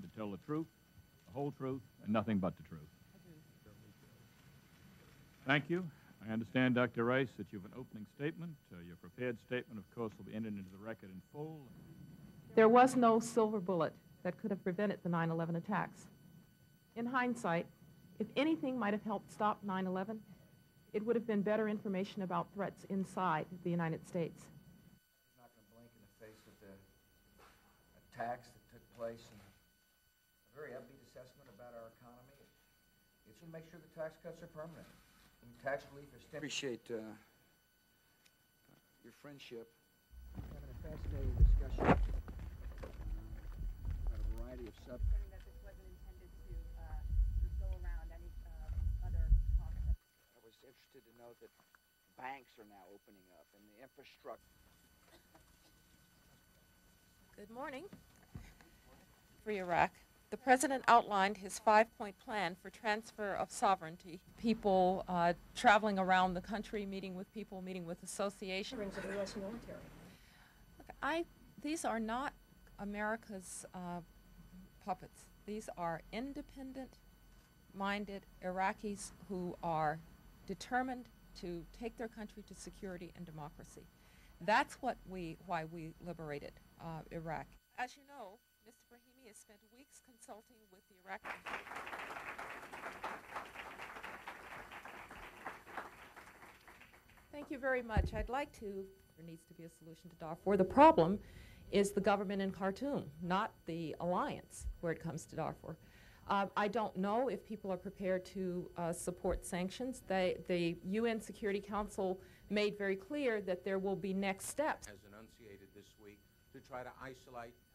to tell the truth, the whole truth, and nothing but the truth. Thank you. I understand, Dr. Rice, that you have an opening statement. Your prepared statement, of course, will be entered into the record in full. There was no silver bullet that could have prevented the 9/11 attacks. In hindsight, if anything might have helped stop 9/11, it would have been better information about threats inside the United States. I'm not going to blink in the face of the attacks that took place and a very upbeat assessment about our economy. It's to make sure the tax cuts are permanent and tax relief is temporary. Appreciate your friendship. We're having a fascinating discussion about a variety of subjects. Interested to know that banks are now opening up and the infrastructure. Good morning. For Iraq, the president outlined his five-point plan for transfer of sovereignty. People traveling around the country, meeting with people, meeting with associations. Of the U.S. military. Look, these are not America's puppets. These are independent-minded Iraqis who are determined to take their country to security and democracy. That's why we liberated Iraq. As you know, Mr. Brahimi has spent weeks consulting with the Iraqi. Thank you very much. I'd like to, there needs to be a solution to Darfur. The problem is the government in Khartoum, not the alliance where it comes to Darfur. I don't know if people are prepared to support sanctions. The UN Security Council made very clear that there will be next steps. As enunciated this week, to try to isolate